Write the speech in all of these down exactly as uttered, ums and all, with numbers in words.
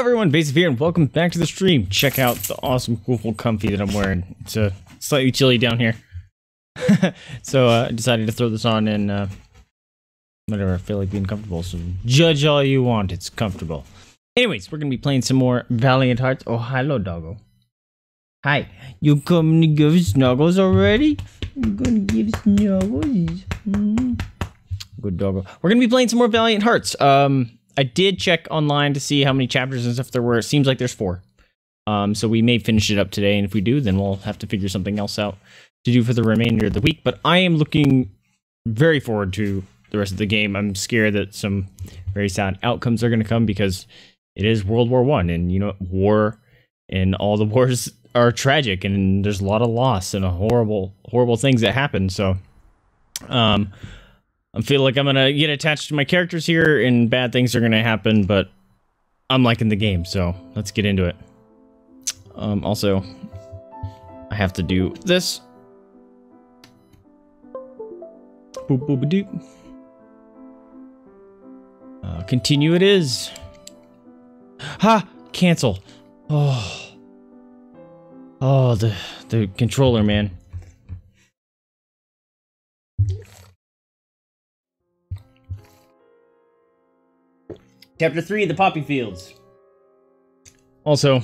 Hello everyone, Vaesive here, and welcome back to the stream. Check out the awesome, cool, comfy that I'm wearing. It's uh, slightly chilly down here. So uh, I decided to throw this on and uh, whatever, I feel like being comfortable. So judge all you want, it's comfortable. Anyways, we're going to be playing some more Valiant Hearts. Oh, hello, doggo. Hi, you come to give snuggles already? I'm going to give snuggles. Mm. Good doggo. We're going to be playing some more Valiant Hearts. Um... I did check online to see how many chapters and stuff there were. It seems like there's four. Um, so we may finish it up today, and if we do, then we'll have to figure something else out to do for the remainder of the week. But I am looking very forward to the rest of the game. I'm scared that some very sad outcomes are going to come because it is World War One, and you know, war and all the wars are tragic, and there's a lot of loss and a horrible, horrible things that happen. So, um... I feel like I'm gonna get attached to my characters here, and bad things are gonna happen, but I'm liking the game, so let's get into it. Um, also, I have to do this. Boop boop doop. Uh, continue it is. Ha! Cancel. Oh. Oh, the, the controller, man. Chapter three, The Poppy Fields. Also,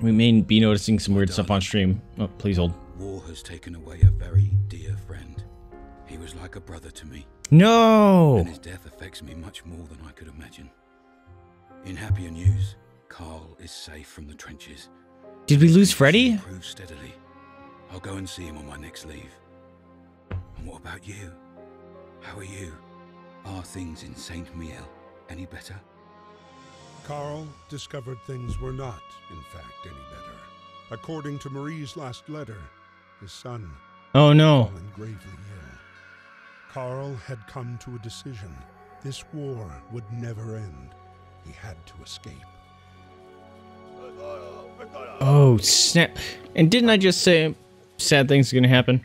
we may be noticing some weird stuff on stream. Oh, please hold. War has taken away a very dear friend. He was like a brother to me. No! And his death affects me much more than I could imagine. In happier news, Karl is safe from the trenches. Did we lose Freddy? Improve steadily. I'll go and see him on my next leave. And what about you? How are you? Are things in Saint-Mihiel any better? Karl discovered things were not, in fact, any better. According to Marie's last letter, his son... Oh no. ...fallen gravely ill. Karl had come to a decision. This war would never end. He had to escape. Oh, snap. And didn't I just say sad things are gonna happen?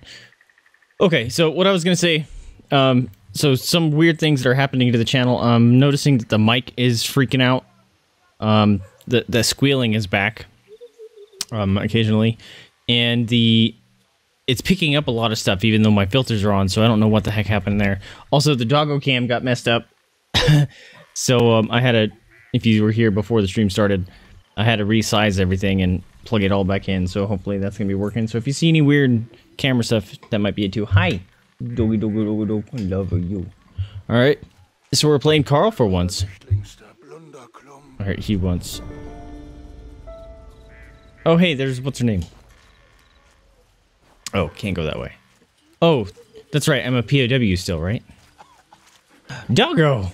Okay, so what I was gonna say, um... so some weird things that are happening to the channel. I'm noticing that the mic is freaking out. Um, the, the squealing is back um, occasionally. And the it's picking up a lot of stuff, even though my filters are on. So I don't know what the heck happened there. Also, the doggo cam got messed up. So um, I had a, if you were here before the stream started, I had to resize everything and plug it all back in. So hopefully that's going to be working. So if you see any weird camera stuff, that might be it too. Hi. Doggy, doggy, doggy, doggy, love you. All right, so we're playing Karl for once. All right, he wants. Oh, hey, there's what's her name? Oh, can't go that way. Oh, that's right. I'm a P O W still, right? Doggo.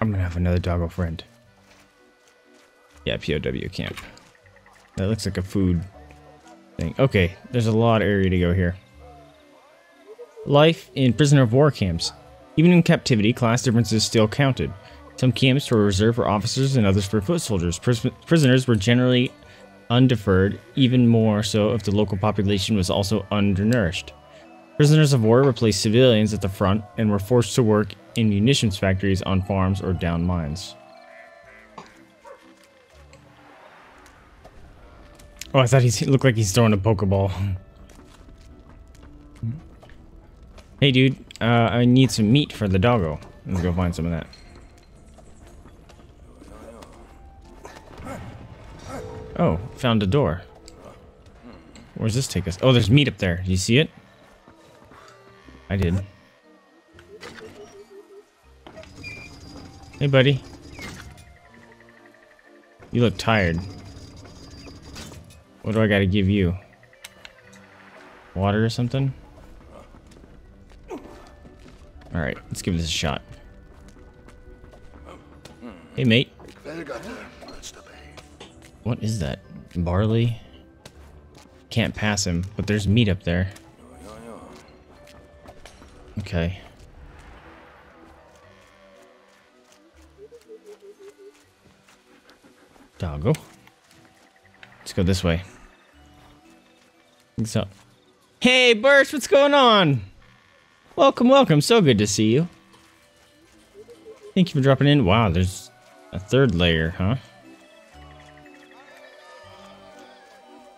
I'm gonna have another doggo friend. Yeah, P O W camp. That looks like a food thing. Okay, there's a lot of area to go here. Life in prisoner of war camps. Even in captivity, class differences still counted. Some camps were reserved for officers and others for foot soldiers. Pris prisoners were generally undeferred, even more so if the local population was also undernourished. Prisoners of war replaced civilians at the front and were forced to work in munitions factories, on farms, or down mines. Oh, I thought he looked like he's throwing a Pokeball. Hey dude, uh, I need some meat for the doggo. Let's go find some of that. Oh, found a door. Where does this take us? Oh, there's meat up there. Do you see it? I did. Hey buddy. You look tired. What do I gotta give you? Water or something? All right, let's give this a shot. Hey, mate. What is that? Barley? Can't pass him, but there's meat up there. Okay. Doggo. Let's go this way. What's up? Hey, Birch, what's going on? Welcome, welcome. So good to see you. Thank you for dropping in. Wow, there's A third layer, huh?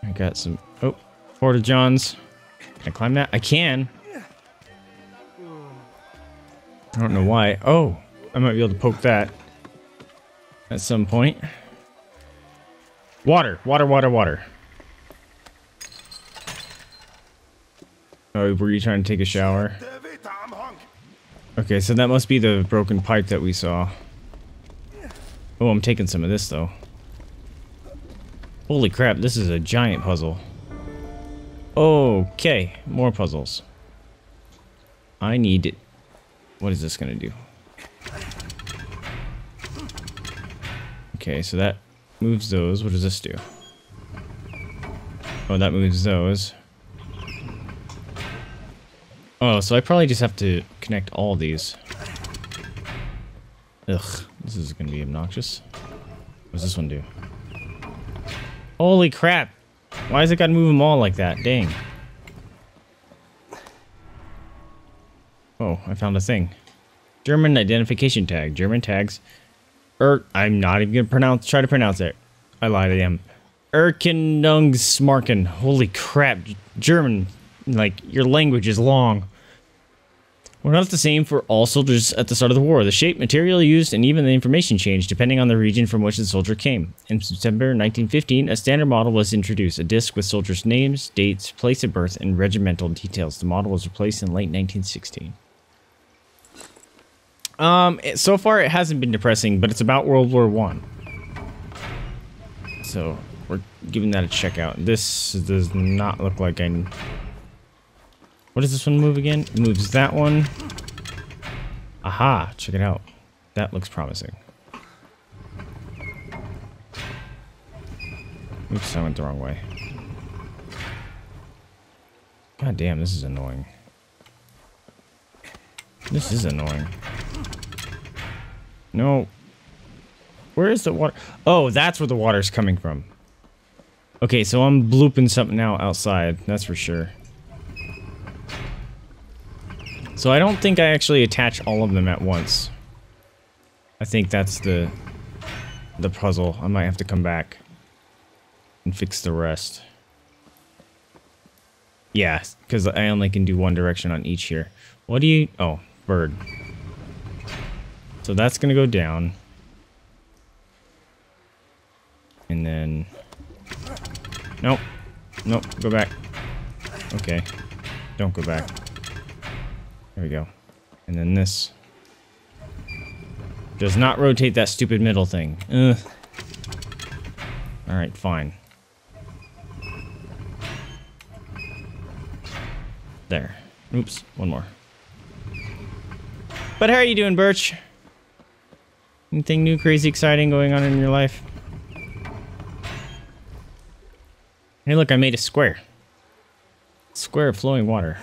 I got some... Oh, Porta-Johns. Can I climb that? I can! I don't know why. Oh! I might be able to poke that at some point. Water! Water, water, water. Oh, were you trying to take a shower? Okay, so that must be the broken pipe that we saw. Oh, I'm taking some of this, though. Holy crap, this is a giant puzzle. Okay, more puzzles. I need it. What is this gonna do? Okay, so that moves those. What does this do? Oh, that moves those. Oh, so I probably just have to connect all these. Ugh, this is gonna be obnoxious. What does this one do? Holy crap! Why is it gotta move them all like that? Dang. Oh, I found a thing. German identification tag. German tags. Er, I'm not even gonna pronounce. Try to pronounce it. I lied to them. Erkennungsmarken. Holy crap! German. Like, your language is long. We're not the same for all soldiers at the start of the war. The shape, material used, and even the information changed depending on the region from which the soldier came. In September nineteen fifteen, a standard model was introduced, a disc with soldiers' names, dates, place of birth, and regimental details. The model was replaced in late nineteen sixteen. Um, it, so far it hasn't been depressing, but it's about World War One. So, we're giving that a check out. This does not look like I... What does this one move again? It moves that one. Aha, check it out. That looks promising. Oops, I went the wrong way. God damn, this is annoying. This is annoying. No. Where is the water? Oh, that's where the water's coming from. Okay, so I'm blooping something out outside, that's for sure. So I don't think I actually attach all of them at once. I think that's the the puzzle. I might have to come back and fix the rest. Yeah, because I only can do one direction on each here. What do you... Oh, bird. So that's going to go down. And then... Nope. Nope, go back. Okay. Don't go back. There we go. And then this. Does not rotate that stupid middle thing. Ugh. Alright, fine. There. Oops, one more. But how are you doing, Birch? Anything new, crazy, exciting going on in your life? Hey, look, I made a square. Square of flowing water.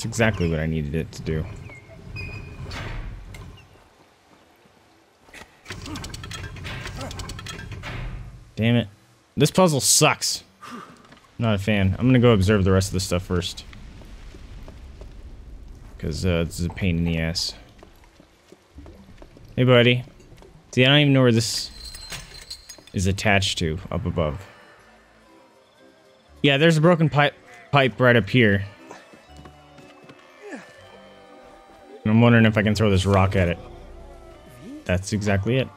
That's exactly what I needed it to do. Damn it. This puzzle sucks. Not a fan. I'm gonna go observe the rest of this stuff first. Because uh, this is a pain in the ass. Hey, buddy. See, I don't even know where this is attached to up above. Yeah, there's a broken pipe, pipe right up here. I'm wondering if I can throw this rock at it. That's exactly it.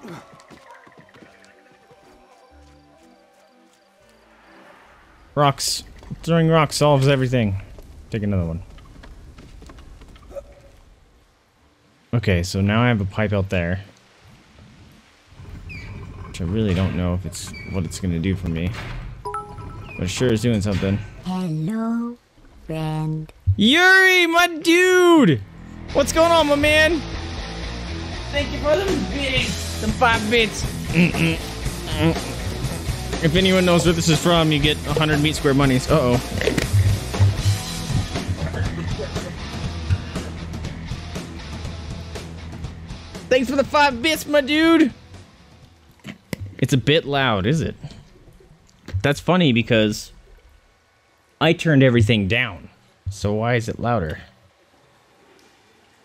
Rocks. Throwing rocks solves everything. Take another one. Okay, so now I have a pipe out there. Which I really don't know if it's what it's going to do for me. But it sure is doing something. Hello, friend. Yuri, my dude! What's going on, my man? Thank you for them bits. Them five bits. Mm-mm. Mm-mm. If anyone knows where this is from, you get one hundred meat square monies. Uh-oh. Thanks for the five bits, my dude. It's a bit loud, is it? That's funny because I turned everything down. So why is it louder?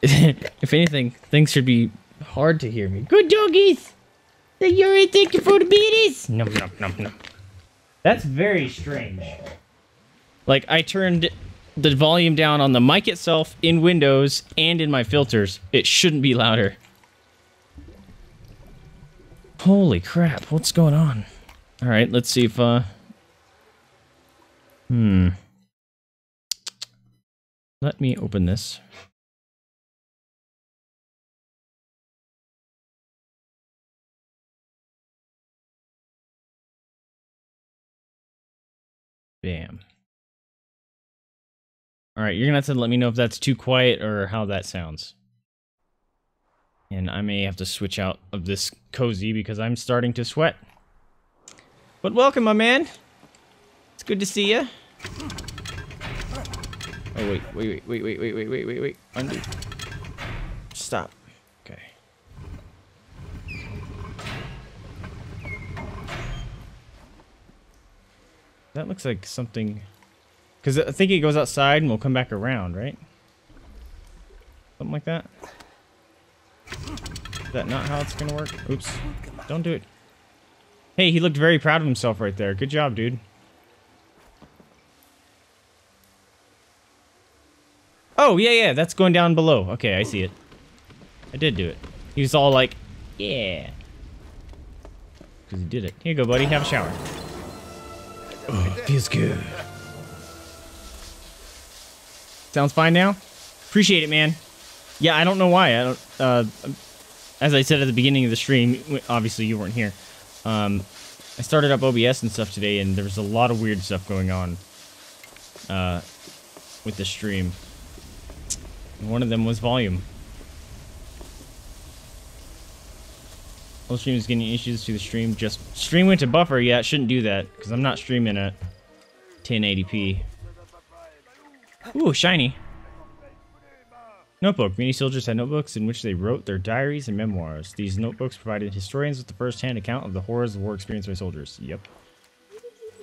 If anything, things should be hard to hear me. Good doggies! The Yuri, thank you for the beaties! No, no, no, no. That's very strange. Like, I turned the volume down on the mic itself, in Windows, and in my filters. It shouldn't be louder. Holy crap, what's going on? Alright, let's see if, uh... Hmm. Let me open this. Bam. Alright, you're gonna have to let me know if that's too quiet or how that sounds. And I may have to switch out of this cozy because I'm starting to sweat. But welcome, my man! It's good to see ya. Oh, wait, wait, wait, wait, wait, wait, wait, wait, wait, wait. Undo. Stop. Okay. That looks like something... Because I think it goes outside and we'll come back around, right? Something like that? Is that not how it's gonna work? Oops. Don't do it. Hey, he looked very proud of himself right there. Good job, dude. Oh, yeah, yeah, that's going down below. Okay, I see it. I did do it. He was all like, yeah. Because he did it. Here you go, buddy. Have a shower. Oh, it feels good. Sounds fine now? Appreciate it, man. Yeah, I don't know why. I don't. Uh, as I said at the beginning of the stream, obviously you weren't here. Um, I started up O B S and stuff today, and there was a lot of weird stuff going on uh, with the stream. One of them was volume. Whole stream is getting issues to the stream. Just stream went to buffer. Yeah, it shouldn't do that because I'm not streaming at ten eighty p. Ooh, shiny. Notebook. Many soldiers had notebooks in which they wrote their diaries and memoirs. These notebooks provided historians with the first-hand account of the horrors of war experienced by soldiers. Yep.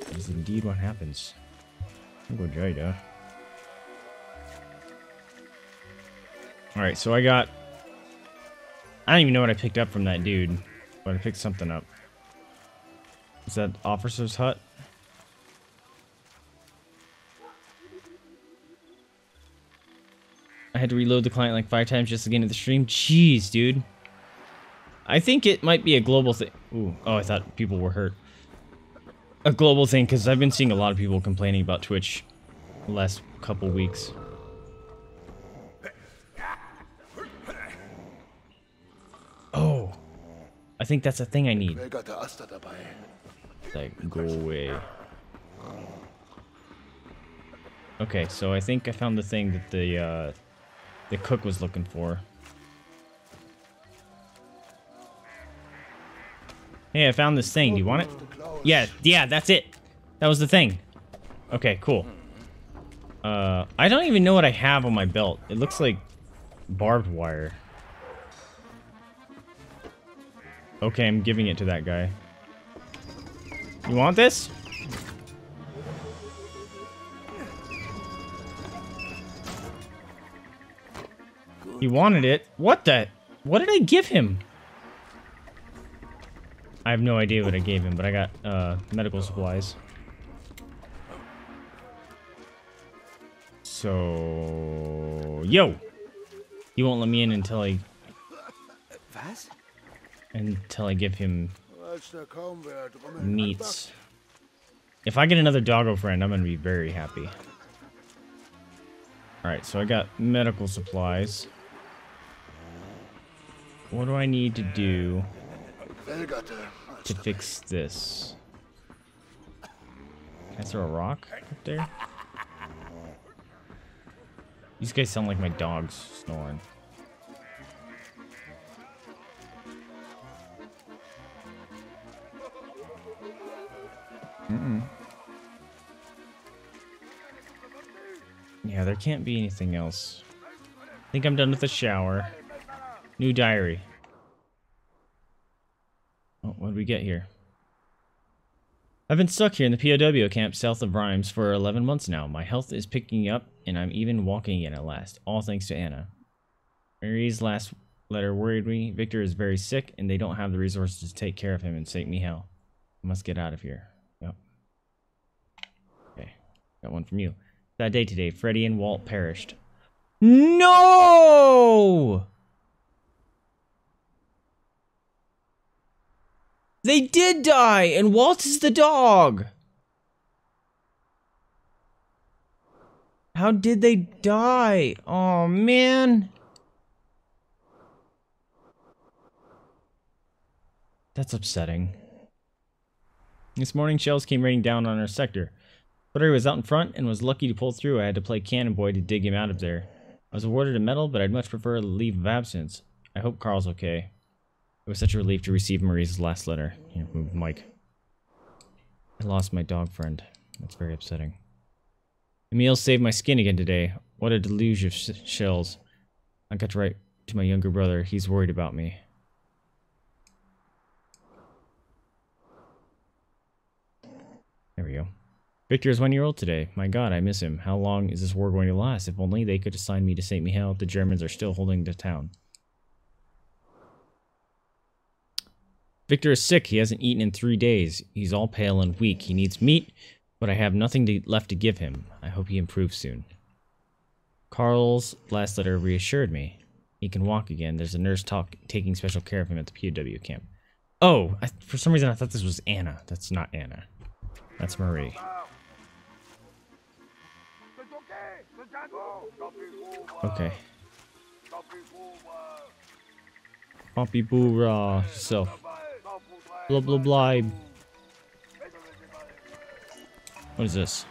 That is indeed what happens. Go Jada. Alright, so I got... I don't even know what I picked up from that dude, but I picked something up. Is that Officer's Hut? I had to reload the client like five times just to get into the stream. Jeez, dude. I think it might be a global thing. Ooh, oh, I thought people were hurt. A global thing, because I've been seeing a lot of people complaining about Twitch the last couple weeks. Oh, I think that's a thing I need. Like, go away. Okay, so I think I found the thing that the uh, the cook was looking for. Hey, I found this thing. Do you want it? Yeah, yeah, that's it. That was the thing. Okay, cool. Uh, I don't even know what I have on my belt. It looks like barbed wire. Okay, I'm giving it to that guy. You want this? He wanted it. What the? What did I give him? I have no idea what I gave him, but I got uh, medical supplies. So... Yo! He won't let me in until I... Until I give him meats. If I get another doggo friend, I'm going to be very happy. Alright, so I got medical supplies. What do I need to do to fix this? Can I throw a rock up there? These guys sound like my dog's snoring. Mm-mm. Yeah, there can't be anything else. I think I'm done with the shower. New diary. Oh, what did we get here? I've been stuck here in the P O W camp south of Rhymes for eleven months now. My health is picking up, and I'm even walking again at last. All thanks to Anna. Mary's last letter worried me. Victor is very sick, and they don't have the resources to take care of him in Saint-Mihiel. I must get out of here. Yep. Okay. Got one from you. That day today, Freddy and Walt perished. No! They did die, and Walt is the dog! How did they die? Oh, man. That's upsetting. This morning, shells came raining down on our sector. Buttery was out in front and was lucky to pull through. I had to play Cannon Boy to dig him out of there. I was awarded a medal, but I'd much prefer a leave of absence. I hope Carl's okay. It was such a relief to receive Marie's last letter. Yeah, Mike. I lost my dog friend. That's very upsetting. Emil saved my skin again today. What a deluge of sh shells. I got to write to my younger brother. He's worried about me. There we go. Victor is one year old today. My God, I miss him. How long is this war going to last? If only they could assign me to Saint-Mihiel. The Germans are still holding the town. Victor is sick. He hasn't eaten in three days. He's all pale and weak. He needs meat, but I have nothing to, left to give him. I hope he improves soon. Karl's last letter reassured me. He can walk again. There's a nurse talk, taking special care of him at the P O W camp. Oh, I, for some reason I thought this was Anna. That's not Anna. That's Marie. Okay. Pompey boo raw self. Blah blah blah. What is this?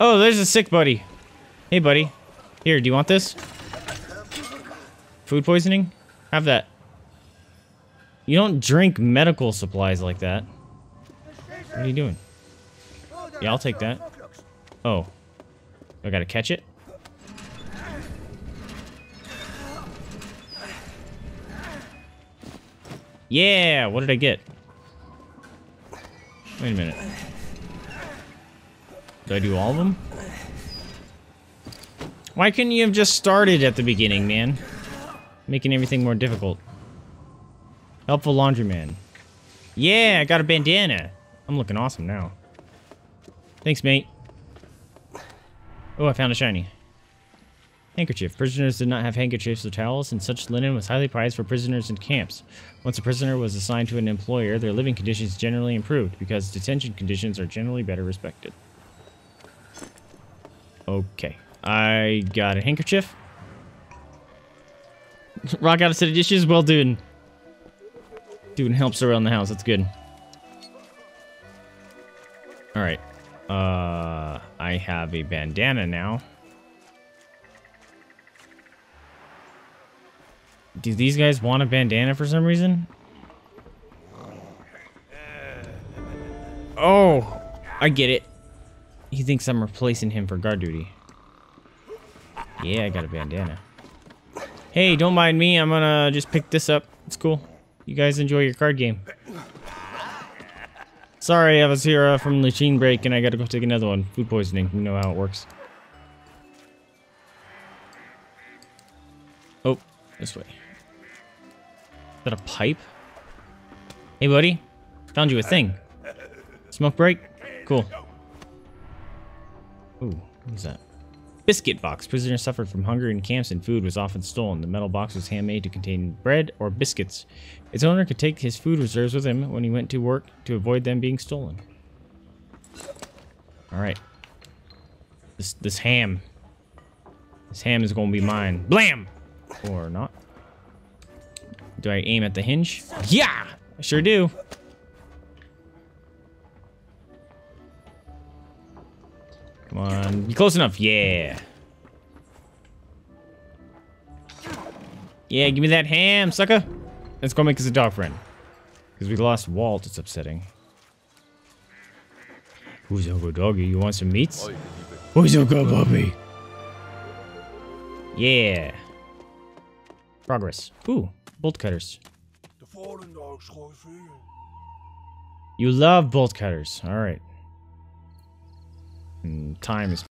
Oh, there's a sick buddy. Hey buddy. Here, do you want this? Food poisoning? Have that. You don't drink medical supplies like that. What are you doing? Yeah, I'll take that. Oh. I gotta catch it? Yeah, what did I get? Wait a minute. Did I do all of them? Why couldn't you have just started at the beginning, man? Making everything more difficult. Helpful laundryman. Yeah, I got a bandana. I'm looking awesome now. Thanks, mate. Oh, I found a shiny. Handkerchief. Prisoners did not have handkerchiefs or towels, and such linen was highly prized for prisoners in camps. Once a prisoner was assigned to an employer, their living conditions generally improved, because detention conditions are generally better respected. Okay. I got a handkerchief. Rock out a set of dishes. Well, dude. Dude helps around the house. That's good. Alright. Uh, I have a bandana now. Do these guys want a bandana for some reason? Oh, I get it. He thinks I'm replacing him for guard duty. Yeah, I got a bandana. Hey, don't mind me. I'm gonna just pick this up. It's cool. You guys enjoy your card game. Sorry, I was here uh, from machine break, and I gotta go take another one. Food poisoning, you know how it works. Oh, this way. Is that a pipe? Hey, buddy. Found you a thing. Smoke break? Cool. Ooh, what is that? Biscuit box. Prisoners suffered from hunger in camps, and food was often stolen. The metal box was handmade to contain bread or biscuits. Its owner could take his food reserves with him when he went to work to avoid them being stolen. All right. This this ham. This ham is gonna be mine. Blam! Or not. Do I aim at the hinge? Yeah! I sure do. Come on. Close enough. Yeah. Yeah, give me that ham, sucker. Let's go make us a dog friend. Because we lost Walt. It's upsetting. Who's Uncle Doggy? You want some meats? Who's Uncle Puppy? Yeah. Progress. Ooh, bolt cutters. You love bolt cutters. All right. Time is